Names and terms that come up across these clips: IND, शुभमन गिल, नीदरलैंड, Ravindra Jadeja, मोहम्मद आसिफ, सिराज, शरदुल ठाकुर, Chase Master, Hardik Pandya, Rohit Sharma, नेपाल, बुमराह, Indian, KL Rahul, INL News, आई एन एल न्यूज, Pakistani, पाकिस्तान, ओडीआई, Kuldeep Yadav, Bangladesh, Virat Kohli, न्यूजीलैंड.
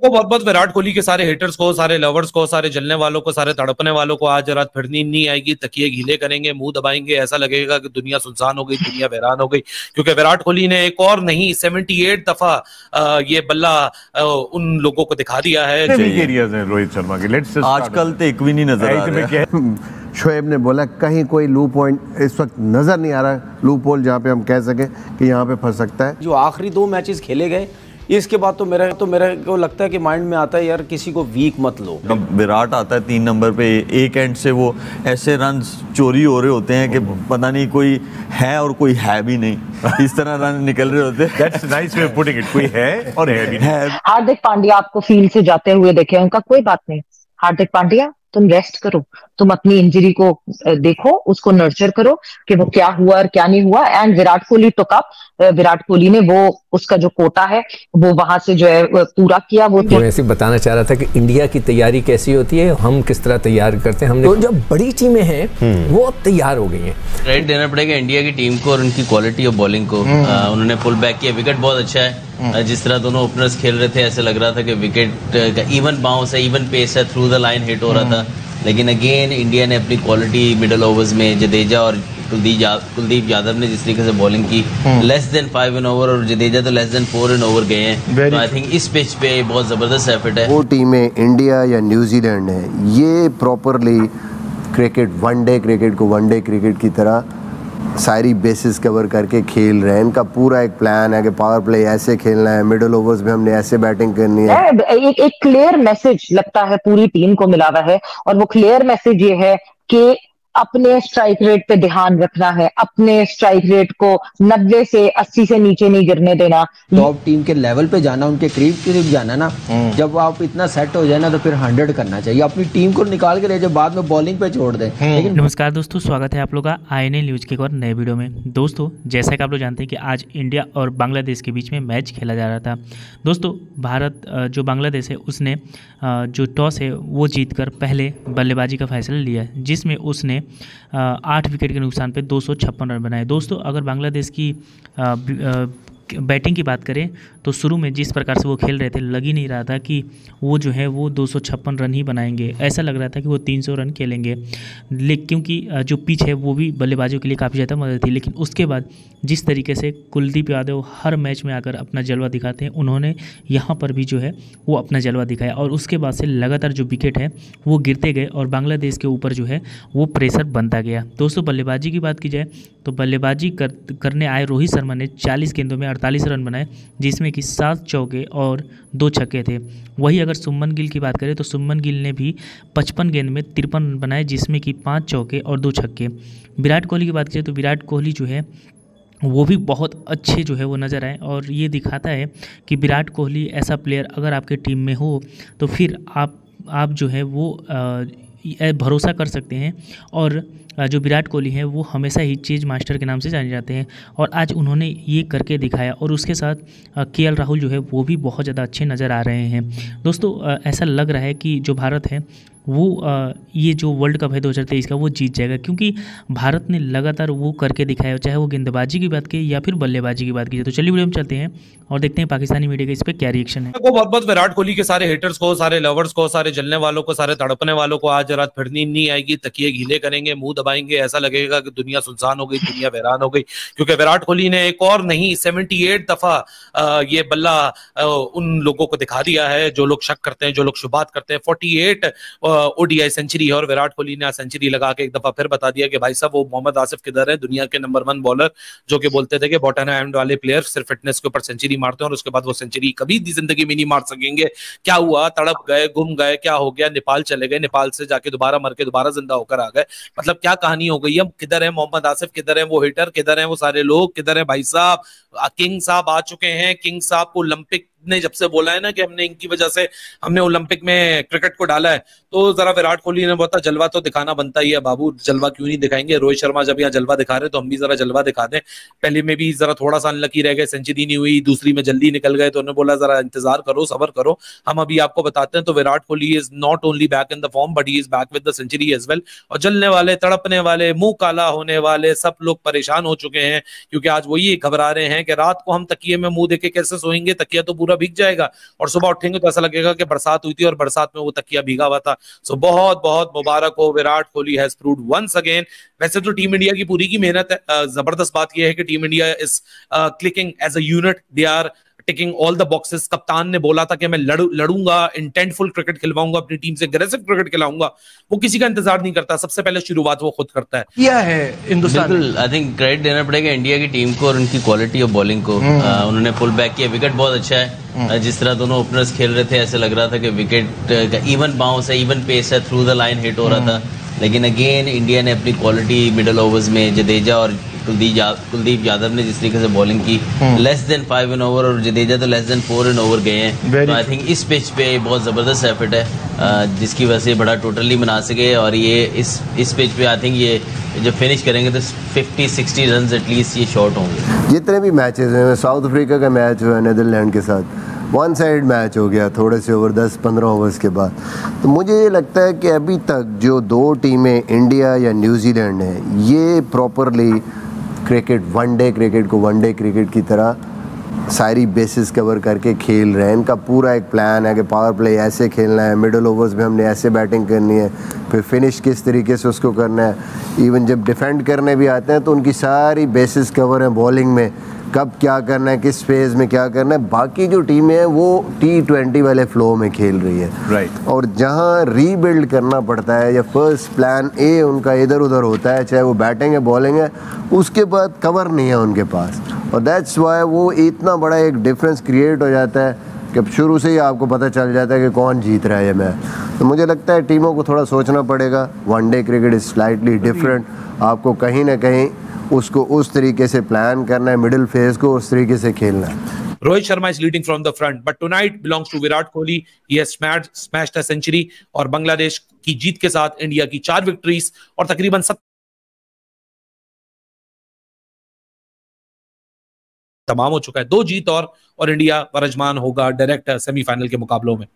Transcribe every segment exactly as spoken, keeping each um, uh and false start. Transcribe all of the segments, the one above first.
को बहुत बहुत विराट कोहली के सारे हेटर्स को, सारे लवर्स को, सारे जलने वालों को, सारे तड़पने वालों को, आज रात फिर नींद नहीं आएगी, तकिए गीले करेंगे, मुंह दबाएंगे, ऐसा लगेगा कि दुनिया सुनसान हो गई, दुनिया वैरान हो गई, क्योंकि विराट कोहली ने एक और नहीं अठहत्तर दफा ये बल्ला उन लोगों को दिखा दिया है। रोहित शर्मा के लेट्स आजकल तो एक भी नहीं नजर आ रहा है। शोएब ने बोला कहीं कोई लूप पॉइंट इस वक्त नजर नहीं आ रहा है, लूप होल जहाँ पे हम कह सकें कि यहाँ पे फंस सकता है। जो आखिरी दो मैचेस खेले गए इसके बाद तो मेरा तो मेरे को लगता है कि माइंड में आता है यार किसी को वीक मत लो। अब विराट आता है तीन नंबर पे, एक एंड से वो ऐसे रन चोरी हो रहे होते हैं कि पता नहीं कोई है और कोई है भी नहीं, इस तरह रन निकल रहे होते हैं। That's nice way of putting it, कोई है और है भी नहीं। हार्दिक पांड्या आपको फील्ड से जाते हुए देखे, उनका कोई बात नहीं, हार्दिक पांड्या तुम रेस्ट करो, तुम अपनी इंजरी को देखो, उसको नर्चर करो कि वो क्या हुआ और क्या नहीं हुआ। And Virat Kohli took up, Virat Kohli ने वो उसका जो कोटा है वो वहां से जो है पूरा किया। वो मैं ऐसे बताना चाह रहा था कि इंडिया की तैयारी कैसी होती है, हम किस तरह तैयार करते हैं। हमने तो जो बड़ी टीमें हैं वो अब तैयार हो गई हैं। क्रेडिट देना पड़ेगा इंडिया की टीम को और उनकी क्वालिटी ऑफ बॉलिंग को। उन्होंने पुल बैक किया, विकेट बहुत अच्छा है, जिस तरह दोनों ओपनर्स खेल रहे थे ऐसे लग रहा था कि विकेट इवन बाउंस है, इवन पेस है, थ्रू द लाइन हिट हो रहा था। लेकिन अगेन इंडिया ने अपनी क्वालिटी मिडल ओवर्स में जडेजा और कुलदीप यादव कुलदीप यादव ने जिस तरीके से बॉलिंग की, less than five in over, और जडेजा तो less than four in over गए हैं। आई थिंक इस पिच पे बहुत जबरदस्त एफर्ट है। वो टीमें इंडिया या न्यूजीलैंड है, ये प्रॉपरली क्रिकेट वनडे क्रिकेट को वनडे क्रिकेट की तरह सारी बेसिस कवर करके खेल रहे हैं। इनका पूरा एक प्लान है कि पावर प्ले ऐसे खेलना है, मिडिल ओवर्स में हमने ऐसे बैटिंग करनी है। एक एक क्लियर मैसेज लगता है पूरी टीम को मिला हुआ है, और वो क्लियर मैसेज ये है कि अपने स्ट्राइक रेट पे ध्यान रखना है, अपने स्ट्राइक रेट को नब्बे से अस्सी से नीचे नहीं गिरने देना। टॉप टीम के लेवल पे जाना, उनके करीब करीब जाना ना, जब आप इतना सेट हो जाए ना तो फिर हंड्रेड करना चाहिए, अपनी टीम को निकाल के ले जाए, बाद में बॉलिंग पे छोड़ दे। नमस्कार दोस्तों, स्वागत है आप लोग का आई एन एल न्यूज के एक और नए वीडियो में। दोस्तों जैसा कि आप लोग जानते हैं कि आज इंडिया और बांग्लादेश के बीच में मैच खेला जा रहा था। दोस्तों भारत जो बांग्लादेश है उसने जो टॉस है वो जीत कर पहले बल्लेबाजी का फैसला लिया, जिसमें उसने आठ विकेट के नुकसान पे दो सौ छप्पन रन बनाए। दोस्तों अगर बांग्लादेश की आ, आ, बैटिंग की बात करें तो शुरू में जिस प्रकार से वो खेल रहे थे लग ही नहीं रहा था कि वो जो है वो दो सौ छप्पन रन ही बनाएंगे, ऐसा लग रहा था कि वो तीन सौ रन खेलेंगे, लेकिन क्योंकि जो पिच है वो भी बल्लेबाजों के लिए काफ़ी ज़्यादा मदद थी। लेकिन उसके बाद जिस तरीके से कुलदीप यादव हर मैच में आकर अपना जलवा दिखाते हैं, उन्होंने यहाँ पर भी जो है वो अपना जलवा दिखाया, और उसके बाद से लगातार जो विकेट है वो गिरते गए और बांग्लादेश के ऊपर जो है वो प्रेशर बनता गया। दोस्तों बल्लेबाजी की बात की जाए तो बल्लेबाजी कर, करने आए रोहित शर्मा ने चालीस गेंदों में अड़तालीस रन बनाए, जिसमें कि सात चौके और दो छक्के थे। वहीं अगर शुभमन गिल की बात करें तो शुभमन गिल ने भी पचपन गेंद में तिरपन रन बनाए, जिसमें कि पाँच चौके और दो छक्के। विराट कोहली की बात करें तो विराट कोहली जो है वो भी बहुत अच्छे जो है वो नज़र आए, और ये दिखाता है कि विराट कोहली ऐसा प्लेयर अगर आपके टीम में हो तो फिर आप आप जो है वो आ, भरोसा कर सकते हैं। और जो विराट कोहली हैं वो हमेशा ही चेज मास्टर के नाम से जाने जाते हैं, और आज उन्होंने ये करके दिखाया, और उसके साथ के एल राहुल जो है वो भी बहुत ज़्यादा अच्छे नज़र आ रहे हैं। दोस्तों ऐसा लग रहा है कि जो भारत है वो ये जो वर्ल्ड कप है दो हज़ार तेईस का वो जीत जाएगा, क्योंकि भारत ने लगातार वो करके दिखाया, चाहे वो गेंदबाजी की बात की या फिर बल्लेबाजी की बात की जाए। तो चलिए वीडियो में चलते हैं और देखते हैं पाकिस्तानी मीडिया का इस पर क्या रिएक्शन है। वो बहुत बहुत विराट कोहली के सारे हेटर्स को, सारे लवर्स को, सारे जलने वालों को, सारे तड़पने वालों को, आज रात फिर नींद नहीं आएगी, तकिए गीले करेंगे, मुंह दबाएंगे, ऐसा लगेगा कि दुनिया सुनसान हो गई, दुनिया वैरान हो गई, क्योंकि विराट कोहली ने एक और नहीं अठहत्तर दफा ये बल्ला उन लोगों को दिखा दिया है जो लोग शक करते हैं, जो लोग शुबात करते हैं। अड़तालीस ओडीआई सेंचुरी है, और विराट कोहली ने सेंचुरी लगा के एक दफा फिर बता दिया कि भाई साहब वो मोहम्मद आसिफ किधर है, दुनिया के नंबर वन बॉलर जो कि बोलते थे कि बॉटम एंड वाले प्लेयर सिर्फ फिटनेस के ऊपर सेंचुरी मारते हैं, और उसके बाद वो सेंचुरी कभी जिंदगी में नहीं मार सकेंगे। क्या हुआ, तड़प गए, गुम गए, क्या हो गया, नेपाल चले गए, नेपाल से जाके दोबारा मर के दोबारा जिंदा होकर आ गए, मतलब क्या कहानी हो गई। हम किधर है मोहम्मद आसिफ, किधर है वो हिटर, किधर है वो सारे लोग, किधर है भाई साहब। किंग साहब आ चुके हैं, किंग साहब को ओलंपिक ने जब से बोला है ना कि हमने इनकी वजह से हमने ओलंपिक में क्रिकेट को डाला है, तो जरा विराट कोहली ने बोला जलवा तो दिखाना बनता ही है बाबू, जलवा क्यों नहीं दिखाएंगे। रोहित शर्मा जब यहाँ जलवा दिखा रहे तो हम भी जरा जलवा दिखा दें। पहले में भी जरा थोड़ा सा अनलकी रह गए, सेंचुरी नहीं हुई, दूसरी में जल्दी निकल गए, तो उन्होंने बोला जरा इंतजार करो, सबर करो, हम अभी आपको बताते हैं। तो Virat Kohli is not only back in the form but he is back with the century as well, और जलने वाले, तड़पने वाले, मुंह काला होने वाले सब लोग परेशान हो चुके हैं, क्योंकि आज वो ये घबरा रहे हैं कि रात को हम तकिए में मुंह देके कैसे सोएंगे, तकिया तो पूरा पूरा भीग जाएगा और सुबह उठेंगे तो ऐसा लगेगा कि बरसात हुई थी और बरसात में वो तकिया भीगा हुआ था। सो बहुत बहुत मुबारक हो, Virat Kohli has proved once again. वैसे तो टीम इंडिया की पूरी की मेहनत है, जबरदस्त बात यह है कि team India is clicking as a unit, they are ticking all the boxes. कप्तान ने बोला था कि मैं लड़, लड़ूंगा, इंटेंटफुल क्रिकेट खिलवाऊंगा, अपनी टीम से एग्रेसिव क्रिकेट खिलाऊंगा। वो किसी का इंतजार नहीं करता, सबसे पहले शुरुआत वो खुद करता है, किया है हिंदुस्तान। आई थिंक क्रेडिट देना पड़ेगा इंडिया की टीम को और उनकी क्वालिटी ऑफ बॉलिंग को। आ, उन्होंने पुल बैक किया, विकेट बहुत अच्छा है। जिस तरह दोनों ओपनर्स खेल रहे थे ऐसे लग रहा था कि विकेट का इवन बाउंस है, इवन पेस है, थ्रू द लाइन हिट हो रहा था। लेकिन अगेन इंडिया ने अपनी क्वालिटी मिडल ओवर्स में, जडेजा और कुलदीप यादव ने जिस तरीके से बॉलिंग की, less than five in over, और जडेजा तो less than four in over गए हैं। तो आई थिंक इस पिच पे बहुत ज़बरदस्त एफर्ट है, जिसकी वजह से बड़ा टोटल ही बना सके। और ये इस इस पिच पे आई थिंक ये जब फिनिश करेंगे तो फिफ्टी सिक्सटी रन एटलीस्ट ये शॉर्ट होंगे। जितने भी मैचेस हैं, साउथ अफ्रीका का मैच हुआ नीदरलैंड के साथ, वन साइड मैच हो गया थोड़े से ओवर दस पंद्रह ओवर्स के बाद। तो मुझे ये लगता है कि अभी तक जो दो टीमें इंडिया या न्यूजीलैंड हैं, ये प्रॉपरली क्रिकेट, वनडे क्रिकेट को वनडे क्रिकेट की तरह सारी बेसिस कवर करके खेल रहे हैं। इनका पूरा एक प्लान है कि पावर प्ले ऐसे खेलना है, मिडल ओवर्स में हमने ऐसे बैटिंग करनी है, फिर फिनिश किस तरीके से उसको करना है। इवन जब डिफेंड करने भी आते हैं तो उनकी सारी बेसिस कवर हैं बॉलिंग में, कब क्या करना है, किस फेज़ में क्या करना है। बाकी जो टीमें हैं वो टी ट्वेंटी वाले फ्लो में खेल रही है, राइट right. और जहाँ रीबिल्ड करना पड़ता है या फर्स्ट प्लान ए उनका इधर उधर होता है, चाहे वो बैटिंग है बॉलिंग है, उसके बाद कवर नहीं है उनके पास। और दैट्स वाई वो इतना बड़ा एक डिफरेंस क्रिएट हो जाता है कि शुरू से ही आपको पता चल जाता है कि कौन जीत रहा है ये मैच। तो मुझे लगता है टीमों को थोड़ा सोचना पड़ेगा, one day cricket is slightly different, आपको कहीं ना कहीं उसको उस तरीके से प्लान करना है, मिडिल फेज को उस तरीके से खेलना है। Rohit Sharma is leading from the front but tonight belongs to Virat Kohli, ये स्मैश स्मैश्ड अ सेंचुरी और बांग्लादेश की जीत के साथ इंडिया की चार विक्ट्रीज और तकरीबन सब तमाम हो चुका है। दो जीत और और इंडिया वरजमान होगा डायरेक्ट सेमीफाइनल के मुकाबलों में।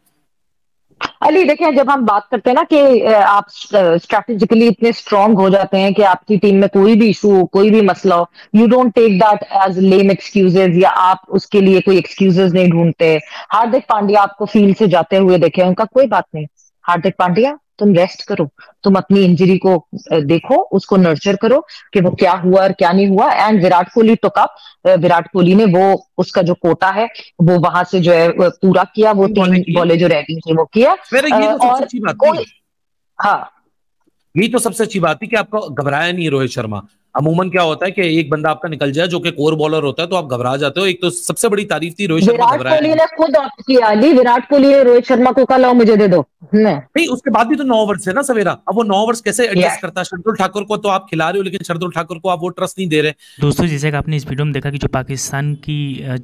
अली देखिए, जब हम बात करते हैं ना कि आप स्ट्रैटेजिकली इतने स्ट्रांग हो जाते हैं कि आपकी टीम में कोई भी इशू हो, कोई भी मसला हो, you don't take that as lame excuses या आप उसके लिए कोई एक्सक्यूजेज नहीं ढूंढते। हार्दिक पांड्या आपको फील्ड से जाते हुए देखे, उनका कोई बात नहीं हार्दिक पांड्या, तुम रेस्ट करो, तुम अपनी इंजरी को देखो, उसको नर्चर करो कि वो क्या हुआ और क्या नहीं हुआ। And Virat Kohli took up, Virat Kohli ने वो उसका जो कोटा है वो वहां से जो है पूरा किया, वो तीन बॉलें जो रह गई थी वो किया। और कोई हाँ ये तो सबसे अच्छी बात थी कि आपको घबराया नहीं रोहित शर्मा। अमूमन क्या होता है कि एक बंदा आपका निकल जाए जो कि कोर बॉलर होता है तो आप घबरा जाते हो। एक तो सबसे बड़ी तारीफ थी रोहित शर्मा, विराट कोहली ने खुद ऑप्ट किया, विराट कोहली ने रोहित शर्मा को कहा मुझे दे दो नहीं। उसके बाद भी तो नौ ओवर्स है ना सवेरा, अब वो नौ ओवर्स कैसे एडजस्ट करता है। शरदुल ठाकुर को तो आप खिला रहे हो लेकिन शरदुल ठाकुर को आप वो ट्रस्ट नहीं दे रहे। दोस्तों जैसे कि आपने इस वीडियो में देखा कि जो पाकिस्तान की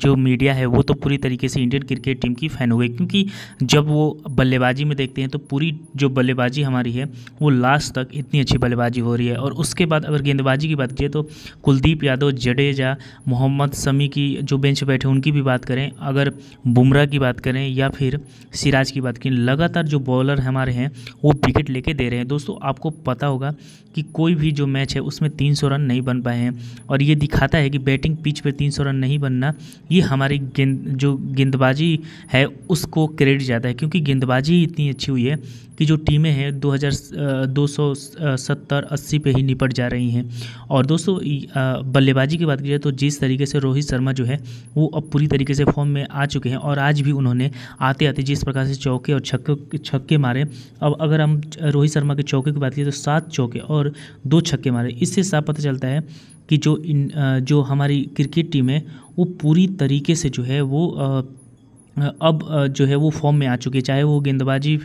जो मीडिया है वो तो पूरी तरीके से इंडियन क्रिकेट टीम की फैन हो गई, क्योंकि जब वो बल्लेबाजी में देखते हैं तो पूरी जो बल्लेबाजी हमारी है वो लास्ट तक इतनी अच्छी बल्लेबाजी हो रही है। और उसके बाद अगर गेंदबाजी बात करें तो कुलदीप यादव, जडेजा, मोहम्मद शमी की जो बेंच बैठे उनकी भी बात करें, अगर बुमराह की बात करें या फिर सिराज की बात करें, लगातार जो बॉलर हमारे हैं वो विकेट लेके दे रहे हैं। दोस्तों आपको पता होगा कि कोई भी जो मैच है उसमें तीन सौ रन नहीं बन पाए हैं और ये दिखाता है कि बैटिंग पिच पर तीन सौ रन नहीं बनना, ये हमारी गेंद जो गेंदबाजी है उसको क्रेडिट जाता है, क्योंकि गेंदबाजी इतनी अच्छी हुई है कि जो टीमें हैं दो हज़ार दो सौ सत्तर अस्सी पे ही निपट जा रही हैं। और दोस्तों बल्लेबाजी की बात की जाए तो जिस तरीके से रोहित शर्मा जो है वो अब पूरी तरीके से फॉर्म में आ चुके हैं और आज भी उन्होंने आते आते जिस प्रकार से चौके और छक्के छक्के मारे, अब अगर हम रोहित शर्मा के चौके की बात करें तो सात चौके और दो छक्के मारे, इससे साफ पता चलता है कि जो इन, जो हमारी क्रिकेट टीम है वो पूरी तरीके से जो है वो आ, अब जो है वो फॉर्म में आ चुकी है, चाहे वो गेंदबाजी,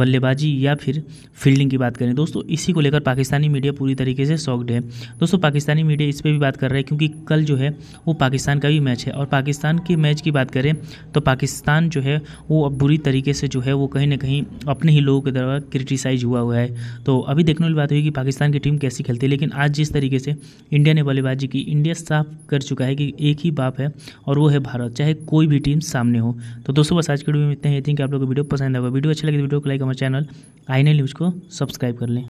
बल्लेबाजी या फिर फील्डिंग की बात करें। दोस्तों इसी को लेकर पाकिस्तानी मीडिया पूरी तरीके से शॉक्ड है। दोस्तों पाकिस्तानी मीडिया इस पे भी बात कर रहा है क्योंकि कल जो है वो पाकिस्तान का भी मैच है और पाकिस्तान के मैच की बात करें तो पाकिस्तान जो है वो अब बुरी तरीके से जो है वो कहीं ना कहीं अपने ही लोगों के द्वारा क्रिटिसाइज हुआ हुआ है। तो अभी देखने वाली बात हुई कि पाकिस्तान की टीम कैसी खेलती है, लेकिन आज जिस तरीके से इंडिया ने बल्लेबाजी की, इंडिया साफ कर चुका है कि एक ही बाप है और वो है भारत, चाहे कोई भी टीम सामने हो। तो दोस्तों बस आज के वीडियो में इतना ही। आई थिंक आप लोगों को वीडियो पसंद आएगा, वीडियो अच्छा लगे तो वीडियो को लाइक, हमारे channel I N L news को सब्सक्राइब कर लें।